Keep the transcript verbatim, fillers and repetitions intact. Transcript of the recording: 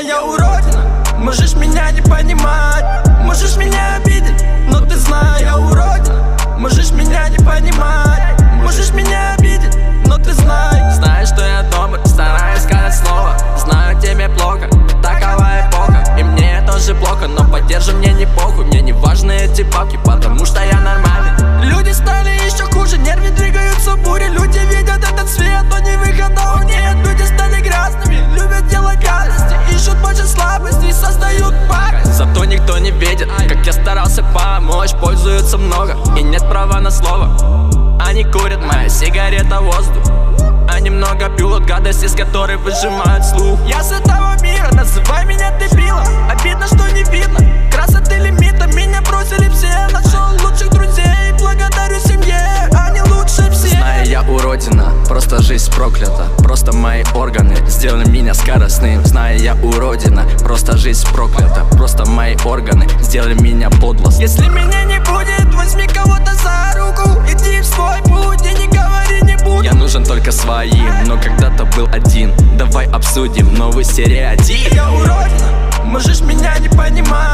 Я уродина, можешь меня не понимать, можешь меня обидеть, но ты знай, я уродина, можешь меня не понимать, можешь меня обидеть, но ты знай. Знаешь, что я добр, стараюсь сказать слово, знаю, тебе плохо, такова эпоха, и мне тоже плохо, но поддержи, мне не похуй, мне не важны эти бабки, потому что я нормальный. Люди стали еще хуже, нервы двигаются бури, люди видят этот свет, но не выхода у нет, люди стали грязными, любят делать гадости, ищут больше слабостей, создают пакость. Зато никто не видит, как я старался помочь, пользуются много, и нет права на слово. Они курят, моя сигарета воздух, они много пьют гадости, с которой выжимают слух. Я с этого мира, называй меня дебилом, обидно, что не видно красоты лимита, меня бросили все, нашел лучших друзей, благодарю семье, они лучше все. Знаю, я уродина, просто жизнь проклята, просто мои органы сделали меня скоростным. Знаю, я уродина, просто жизнь проклята, просто мои органы сделали меня подлостным. Если меня не будет, возьми кого-то за руку, иди в свой путь и не говори не буду. Я нужен только своим, но когда-то был один. Давай обсудим новый серия один. Я уродина, можешь меня не понимать,